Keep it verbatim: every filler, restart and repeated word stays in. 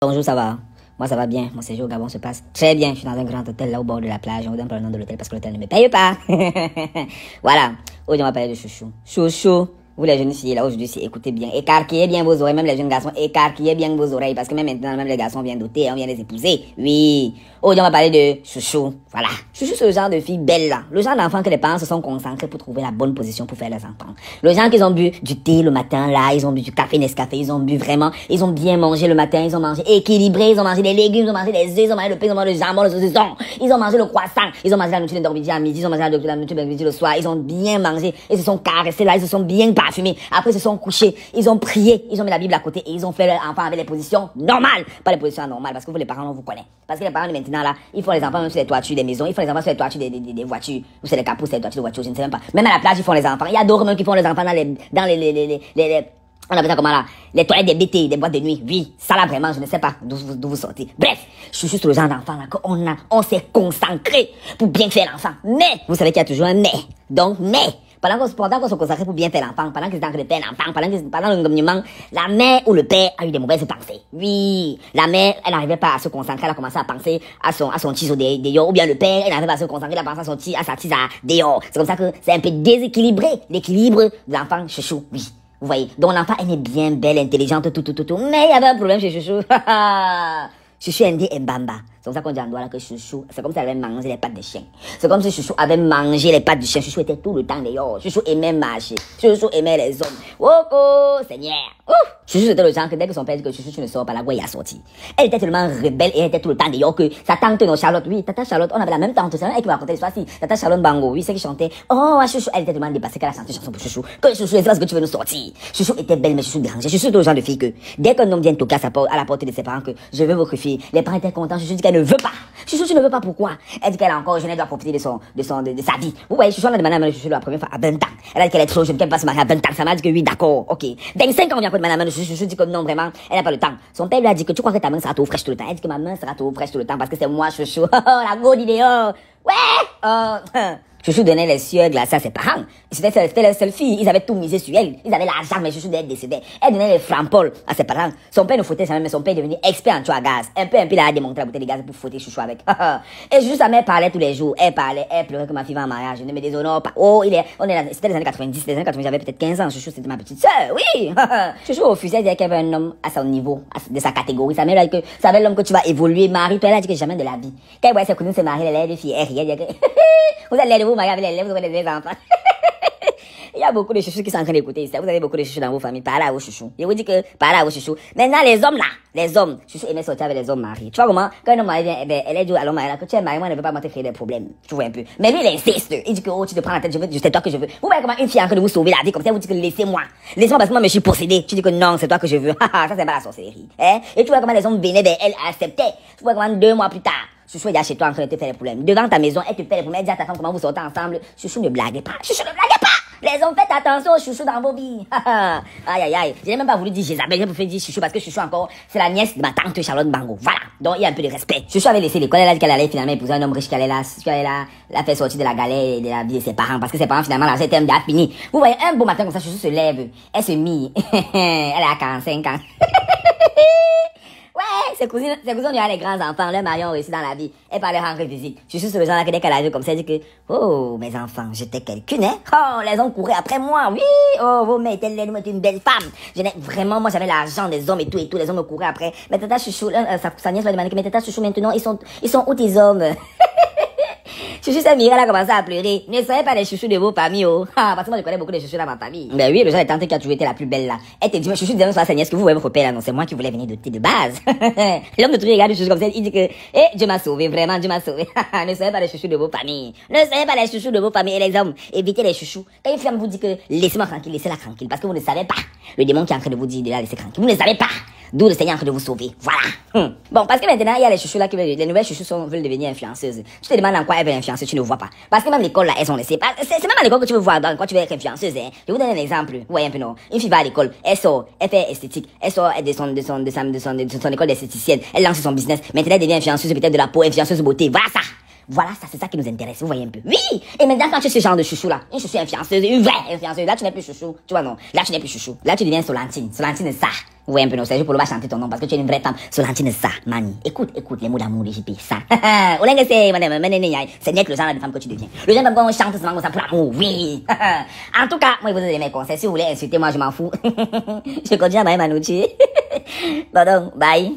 Bonjour, ça va? Moi, ça va bien. Mon séjour au Gabon se passe très bien. Je suis dans un grand hôtel là au bord de la plage. On vous donne pas le nom de l'hôtel parce que l'hôtel ne me paye pas. Voilà. Aujourd'hui, on va parler de chouchou. Chouchou. Vous, les jeunes filles, là, aujourd'hui, c'est écoutez bien. Écarquillez bien vos oreilles. Même les jeunes garçons, écarquillez bien vos oreilles. Parce que même maintenant, même les garçons viennent d'ôter. On vient les épouser. Oui. Aujourd'hui, on va parler de chouchou. Voilà. Chouchou, c'est le genre de fille belle, là. Le genre d'enfant que les parents se sont concentrés pour trouver la bonne position pour faire leurs enfants. Le genre qu'ils ont bu du thé le matin, là. Ils ont bu du café Nescafé. Ils ont bu vraiment. Ils ont bien mangé le matin. Ils ont mangé équilibré. Ils ont mangé des légumes. Ils ont mangé des œufs. Ils ont mangé le pain. Ils ont mangé le jambon, le saucisson. Ils ont mangé le croissant. Ils ont mangé la nourriture d'Orbidia à midi. Ils ont mangé la nourriture d'Orbidia le soir. Ils ont bien mangé. Ils se sont caressés, là. Ils se sont bien parlé. Fumé. Après, ils se sont couchés, ils ont prié, ils ont mis la Bible à côté et ils ont fait leur enfant avec les positions normales. Pas les positions anormales, parce que vous, les parents, on vous connaît. Parce que les parents, maintenant, là, ils font les enfants même sur les toitures des maisons, ils font les enfants sur les toitures des, des, des, des voitures, ou sur les capots, sur les toitures des voitures, je ne sais même pas. Même à la plage, ils font les enfants. Il y a d'autres même qui font les enfants dans les, dans les, les, les, les, les, les on appelle ça comment là? Les toilettes des B T, des boîtes de nuit. Oui, ça là vraiment, je ne sais pas d'où vous, d'où vous sortez. Bref, je suis juste le genre d'enfant là qu'on a, on s'est concentré pour bien faire l'enfant. Mais, vous savez qu'il y a toujours un mais. Donc, mais. Pendant qu'on, pendant qu'on se consacrait pour bien faire l'enfant, pendant qu'ils étaient en train de faire l'enfant, pendant qu'ils, pendant le gouvernement, la mère ou le père a eu des mauvaises pensées. Oui. La mère, elle n'arrivait pas à se concentrer, elle a commencé à penser à son, à son tis au dehors, ou bien le père, elle n'arrivait pas à se concentrer, elle a pensé à son tis, à sa tis à dehors. C'est comme ça que c'est un peu déséquilibré, l'équilibre de l'enfant chouchou, oui. Vous voyez. Donc l'enfant, elle est bien belle, intelligente, tout, tout, tout, tout. Mais il y avait un problème chez chouchou. Chouchou Ndé Mbamba. C'est comme ça qu'on dit en Douala que chouchou, c'est comme si elle avait mangé les pattes des chiens. C'est comme si chouchou avait mangé les pattes du chien. Chouchou était tout le temps dehors. Chouchou aimait marcher. Chouchou aimait les hommes. Woko, Seigneur. Ouf. Chouchou, c'était le genre que dès que son père dit que chouchou, tu ne sors pas, la voix y a sorti. Elle était tellement rebelle et elle était tout le temps dehors que sa tante, non, Charlotte, oui, tata Charlotte, on avait la même tante, c'est elle qui m'a raconté l'histoire, si. Tata Charlotte Bango, oui, c'est qui chantait. Oh, chouchou, elle était tellement dépassée qu'elle a chanté une chanson pour chouchou. Que chouchou, c'est parce que tu veux nous sortir. Chouchou était belle, mais chouchou dérangeait. Chouchou, c'était le genre de fille que dès qu'un homme vient toquer à, sa porte, à la porte de ses parents que je veux votre fille, les parents étaient contents. Chouchou dit qu'elle ne veut pas. Chouchou, tu ne veux pas, pourquoi? Elle dit qu'elle a encore jeune, elle doit profiter de son, de son, de, de sa vie. Vous voyez, chouchou, on a demandé à madame chouchou la première fois à vingt ans. Elle a dit qu'elle est trop jeune, qu'elle va se marier à vingt ans. Ça m'a dit que oui, d'accord, ok. vingt-cinq ans, on vient encore de madame chouchou, chouchou dit que non, vraiment, elle n'a pas le temps. Son père lui a dit que tu crois que ta main sera trop fraîche tout le temps. Elle dit que ma main sera trop fraîche tout le temps parce que c'est moi, chouchou. Oh, la gode idée, oh. Ouais, oh. Chouchou donnait les cieux glacés à ses parents. C'était la seule fille. Ils avaient tout misé sur elle. Ils avaient l'argent, mais Chouchou d'être décédé. Elle donnait les frampoles à ses parents. Son père ne foutait jamais, mais son père est devenu expert en tuyau à gaz. Un peu, un peu, il a démontré la bouteille de gaz pour fouetter Chouchou avec. Et Chouchou, sa mère parlait tous les jours. Elle parlait, elle pleurait que ma fille va en mariage. Je ne me déshonore pas. Oh, il est, on est là. C'était les années quatre-vingt-dix. Les années quatre-vingt-dix, j'avais peut-être quinze ans. Chouchou, c'était ma petite sœur. Oui. Chouchou refusait de dire qu'il y avait un homme à son niveau, de sa catégorie. Sa mère a dit que, ça avait l'homme que tu vas évoluer, Marie. Toi, elle a dit que jamais de la vie. Quand elle voyait ses cousines se marier, elle allait des filles. Vous allez vous marier avec les élèves, vous avez des enfants. Il y a beaucoup de chouchous qui sont en train d'écouter ça. Vous avez beaucoup de chouchous dans vos familles. Parlez à vos chouchous. Je vous dis que parlez à vos chouchous. Maintenant, les hommes là, les hommes, chouchou aimait sortir avec les hommes mariés. Tu vois comment, quand un homme marié vient, eh ben, elle est dit, alors, mariée là, que tu es marié, moi, ne veux pas moi te créer des problèmes. Tu vois un peu. Mais lui, il insiste. Il dit que, oh, tu te prends la tête, je veux, c'est toi que je veux. Vous voyez comment une fille est en train de vous sauver la vie comme ça, vous dites que laissez-moi. Laissez-moi parce que moi, je suis possédé. Tu dis que non, c'est toi que je veux. Ça, c'est pas la sorcellerie. Hein? Et tu vois comment les hommes venaient vers elle, acceptaient. Tu vois comment deux mois plus tard, chouchou, il y a chez toi en train de te faire des problèmes. Devant ta maison, elle te fait des problèmes. Elle dit à ta femme comment vous sortez ensemble. Chouchou, ne blaguez pas. Chouchou, ne blaguez pas. Les hommes, faites attention aux chouchous dans vos vies. Aïe, aïe, aïe. Je n'ai même pas voulu dire Jézabel. J'ai voulu dire chouchou parce que chouchou encore, c'est la nièce de ma tante Charlotte Bango. Voilà. Donc, il y a un peu de respect. Chouchou avait laissé l'école. Elle a dit qu'elle allait finalement épouser un homme riche qu'elle allait là, qu'elle allait là, la faire sortir de la galère et de la vie de ses parents. Parce que ses parents, finalement, la terme a fini. Vous voyez, un beau matin comme ça, chouchou se lève. Elle se mit. Elle a quarante-cinq ans. Ouais, ses cousines, ses cousines lui ont les grands enfants, leurs maris ont réussi dans la vie. Elle parlait rendre visite. Je suis sur le genre là que dès qu'elle a vu comme ça, elle dit que, oh, mes enfants, j'étais quelqu'une, hein. Oh, les hommes couraient après moi, oui. Oh, vos mères étaient laide, moi, une belle femme. Je n'ai, vraiment, moi, j'avais l'argent des hommes et tout et tout, les hommes me couraient après. Mais tata chouchou, euh, sa, sa nièce m'a demandé que, mais tata chouchou, maintenant, ils sont, ils sont où tes hommes? Chouchou, c'est Mira, elle a commencé à pleurer. Ne soyez pas les chouchous de vos familles, oh. Ah, parce que moi, je connais beaucoup de chouchous dans ma famille. Ben oui, le genre de tante qui a toujours été la plus belle, là. Elle te dit, mais chouchou, disons, c'est la nièce que vous voulez me repérer, là. Non, c'est moi qui voulais venir de thé de base. L'homme de tout regarde les chouchous comme ça, il dit que, eh, Dieu m'a sauvé, vraiment, Dieu m'a sauvé. Ne soyez pas les chouchous de vos familles. Ne soyez pas les chouchous de vos familles et les hommes. Évitez les chouchous. Quand une femme vous dit que, laissez-moi tranquille, laissez-la tranquille, parce que vous ne savez pas. Le démon qui est en train de vous dire de la laisser tranquille. Vous ne savez pas. D'où le Seigneur est en train de vous sauver. Voilà. Hum. Bon, parce que maintenant, il y a les chouchous là qui veulent, les nouvelles chouchous sont, veulent devenir influenceuses. Tu te demandes en quoi elles veulent influencer, tu ne vois pas. Parce que même l'école là, elles sont laissées. C'est même à l'école que tu veux voir dans quoi tu veux être influenceuse, hein. Je vous donne un exemple. Vous voyez un peu, non. Une fille va à l'école, elle sort, elle fait esthétique, elle sort, elle descend de son, de son, de son, de son, de son école d'esthéticienne, elle lance son business. Maintenant, elle devient influenceuse peut-être de la peau, influenceuse beauté. Voilà ça. Voilà, ça, c'est ça qui nous intéresse. Vous voyez un peu. Oui! Et maintenant, quand tu es ce genre de chouchou là, une chouchou influenceuse, une vraie influenceuse, là, tu n'es plus chouchou. Tu vois, non. Là, tu n'es plus chouchou. Là, tu deviens Solantine. Solantine, ça. Vous voyez un peu, non. Sergio Polo va chanter ton nom parce que tu es une vraie femme. Solantine, ça. Mani. Écoute, écoute les mots d'amour de J P. Ça. C'est n'est que le genre de femme que tu deviens. Le genre de femme qu'on chante souvent, on s'en prend l'amour. Oui. En tout cas, moi, je vous donne mes conseils. Si vous voulez insulter, moi, je m'en fous. Je continue à m'aimer à nous tuer. Pardon. Bye.